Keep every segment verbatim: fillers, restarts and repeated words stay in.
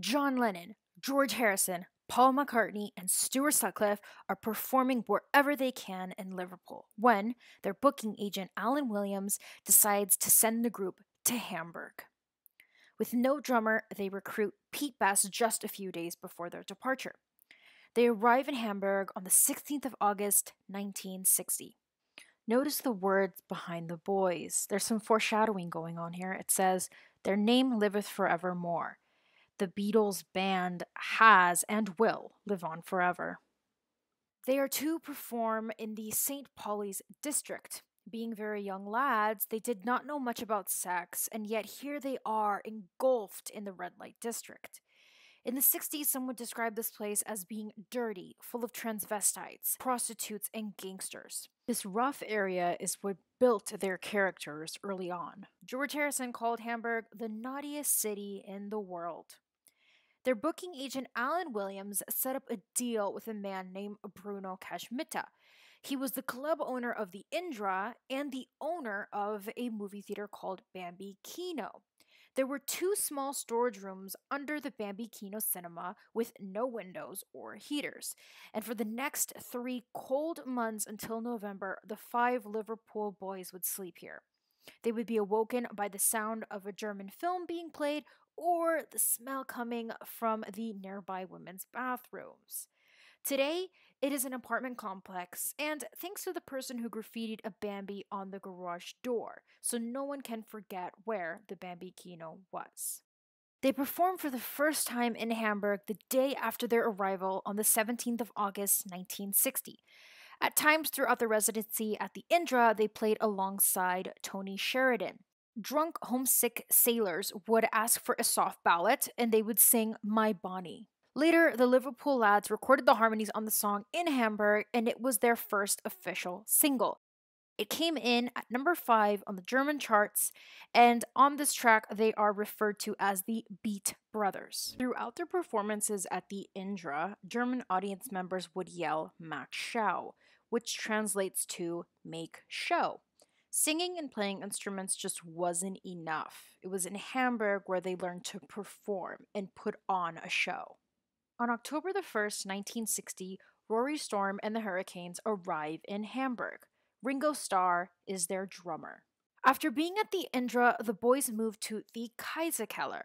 John Lennon, George Harrison, Paul McCartney, and Stuart Sutcliffe are performing wherever they can in Liverpool when their booking agent Alan Williams decides to send the group to Hamburg. With no drummer, they recruit Pete Best just a few days before their departure. They arrive in Hamburg on the sixteenth of August nineteen sixty. Notice the words behind the boys. There's some foreshadowing going on here. It says, "Their name liveth forevermore." The Beatles band has and will live on forever. They are to perform in the Saint Pauli's district. Being very young lads, they did not know much about sex, and yet here they are engulfed in the red light district. In the sixties, some would describe this place as being dirty, full of transvestites, prostitutes, and gangsters. This rough area is what built their characters early on. George Harrison called Hamburg the naughtiest city in the world. Their booking agent Alan Williams set up a deal with a man named Bruno Koschmider. He was the club owner of the Indra and the owner of a movie theater called Bambi Kino. There were two small storage rooms under the Bambi Kino cinema with no windows or heaters. And for the next three cold months until November, the five Liverpool boys would sleep here. They would be awoken by the sound of a German film being played or the smell coming from the nearby women's bathrooms. Today, it is an apartment complex, and thanks to the person who graffitied a Bambi on the garage door, so no one can forget where the Bambi Kino was. They performed for the first time in Hamburg the day after their arrival on the seventeenth of August nineteen sixty. At times throughout their residency at the Indra, they played alongside Tony Sheridan. Drunk, homesick sailors would ask for a soft ballad, and they would sing My Bonnie. Later, the Liverpool lads recorded the harmonies on the song in Hamburg, and it was their first official single. It came in at number five on the German charts, and on this track, they are referred to as the Beat Brothers. Throughout their performances at the Indra, German audience members would yell Mach Schau, which translates to make show. Singing and playing instruments just wasn't enough. It was in Hamburg where they learned to perform and put on a show. On October the first, nineteen sixty, Rory Storm and the Hurricanes arrive in Hamburg. Ringo Starr is their drummer. After being at the Indra, the boys moved to the Kaiserkeller.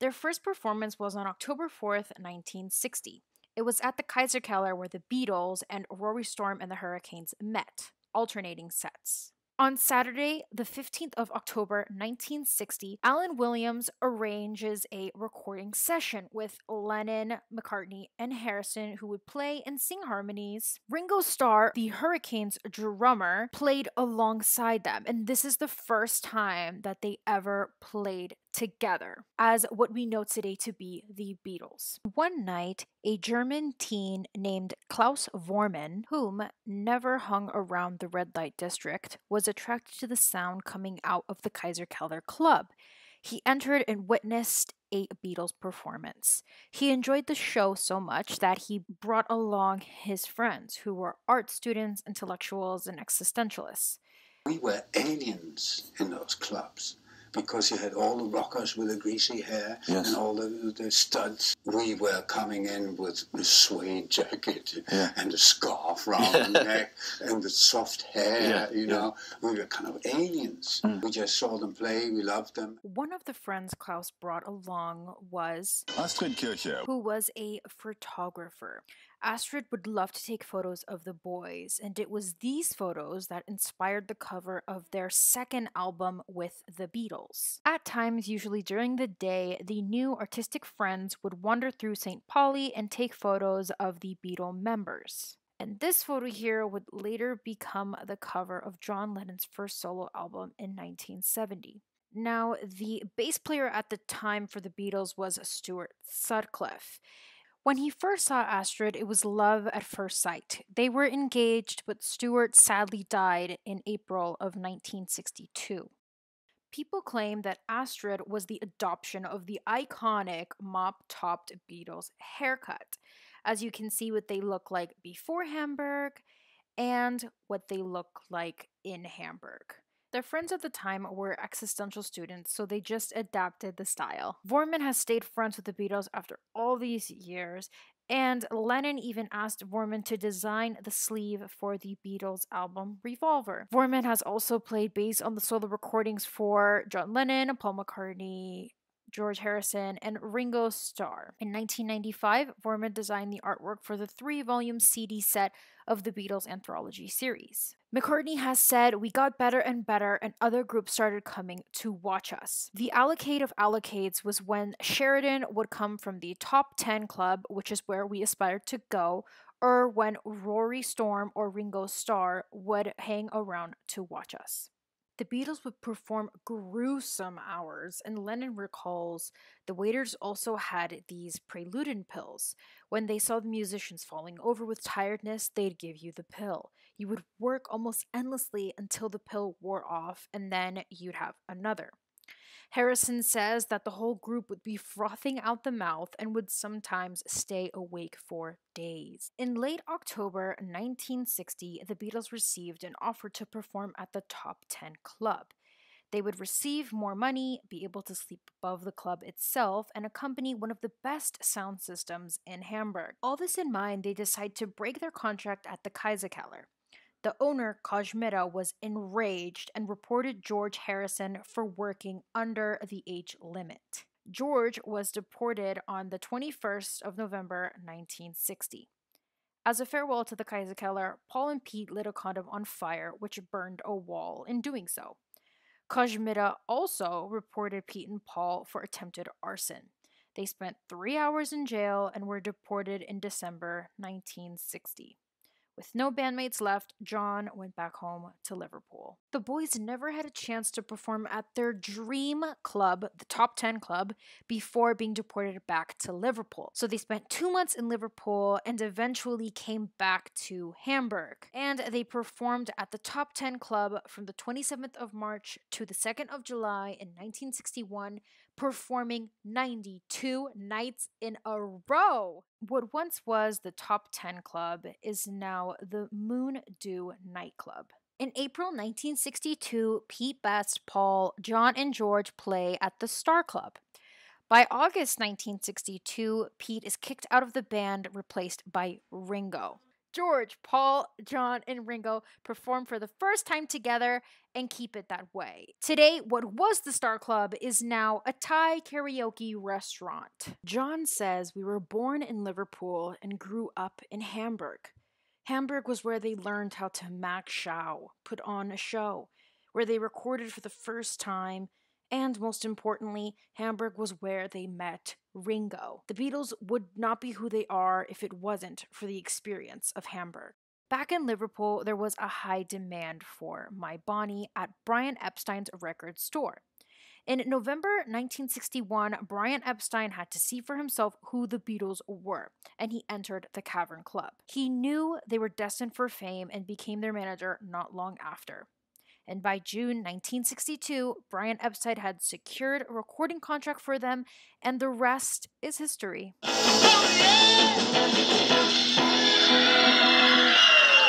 Their first performance was on October fourth, nineteen sixty. It was at the Kaiserkeller where the Beatles and Rory Storm and the Hurricanes met, alternating sets. On Saturday, the fifteenth of October nineteen sixty, Alan Williams arranges a recording session with Lennon, McCartney, and Harrison, who would play and sing harmonies. Ringo Starr, the Hurricanes drummer, played alongside them, and this is the first time that they ever played together as what we know today to be the Beatles. One night, a German teen named Klaus Voormann, whom never hung around the red light district, was attracted to the sound coming out of the Kaiserkeller Club. He entered and witnessed a Beatles performance. He enjoyed the show so much that he brought along his friends, who were art students, intellectuals, and existentialists. We were aliens in those clubs, because you had all the rockers with the greasy hair, yes, and all the, the studs. We were coming in with the suede jacket, yeah, and a scarf round the neck and the soft hair, yeah, you know. Yeah. We were kind of aliens. Mm. We just saw them play, we loved them. One of the friends Klaus brought along was Astrid Kirchherr, who was a photographer. Astrid would love to take photos of the boys, and it was these photos that inspired the cover of their second album with the Beatles. At times, usually during the day, the new artistic friends would wander through Saint Pauli and take photos of the Beatle members. And this photo here would later become the cover of John Lennon's first solo album in nineteen seventy. Now, the bass player at the time for the Beatles was Stuart Sutcliffe. When he first saw Astrid, it was love at first sight. They were engaged, but Stuart sadly died in April of nineteen sixty-two. People claim that Astrid was the adoption of the iconic mop-topped Beatles haircut, as you can see what they look like before Hamburg and what they look like in Hamburg. Their friends at the time were existential students, so they just adapted the style. Voormann has stayed friends with the Beatles after all these years, and Lennon even asked Voormann to design the sleeve for the Beatles album Revolver. Voormann has also played bass on the solo recordings for John Lennon, Paul McCartney, George Harrison, and Ringo Starr. In nineteen ninety-five, Voormann designed the artwork for the three-volume C D set of the Beatles anthology series. McCartney has said, "We got better and better, and other groups started coming to watch us." The allocate of allocates was when Sheridan would come from the Top Ten Club, which is where we aspired to go, or when Rory Storm or Ringo Starr would hang around to watch us. The Beatles would perform gruesome hours, and Lennon recalls the waiters also had these preludin pills. When they saw the musicians falling over with tiredness, they'd give you the pill. You would work almost endlessly until the pill wore off, and then you'd have another. Harrison says that the whole group would be frothing out the mouth and would sometimes stay awake for days. In late October nineteen sixty, the Beatles received an offer to perform at the Top Ten Club. They would receive more money, be able to sleep above the club itself, and accompany one of the best sound systems in Hamburg. All this in mind, they decide to break their contract at the Kaiserkeller. The owner, Kajmira, was enraged and reported George Harrison for working under the age limit. George was deported on the twenty-first of November nineteen sixty. As a farewell to the Kaiserkeller, Paul and Pete lit a condom on fire, which burned a wall in doing so. Kajmira also reported Pete and Paul for attempted arson. They spent three hours in jail and were deported in December nineteen sixty. With no bandmates left, John went back home to Liverpool. The boys never had a chance to perform at their dream club, the Top Ten Club, before being deported back to Liverpool. So they spent two months in Liverpool and eventually came back to Hamburg. And they performed at the Top Ten Club from the twenty-seventh of March to the second of July in nineteen sixty-one, performing ninety-two nights in a row. What once was the Top Ten Club is now the Moon Doo Nightclub. In April nineteen sixty-two, Pete Best, Paul, John, and George play at the Star Club. By August nineteen sixty-two, Pete is kicked out of the band, replaced by Ringo. George, Paul, John, and Ringo perform for the first time together and keep it that way. Today, what was the Star Club is now a Thai karaoke restaurant. John says, "We were born in Liverpool and grew up in Hamburg. Hamburg was where they learned how to Mach Schau, put on a show, where they recorded for the first time, and most importantly, Hamburg was where they met Ringo. The Beatles would not be who they are if it wasn't for the experience of Hamburg." Back in Liverpool, there was a high demand for My Bonnie at Brian Epstein's record store. In November nineteen sixty-one, Brian Epstein had to see for himself who the Beatles were, and he entered the Cavern Club. He knew they were destined for fame and became their manager not long after. And by June nineteen sixty-two, Brian Epstein had secured a recording contract for them, and the rest is history. Oh, yeah!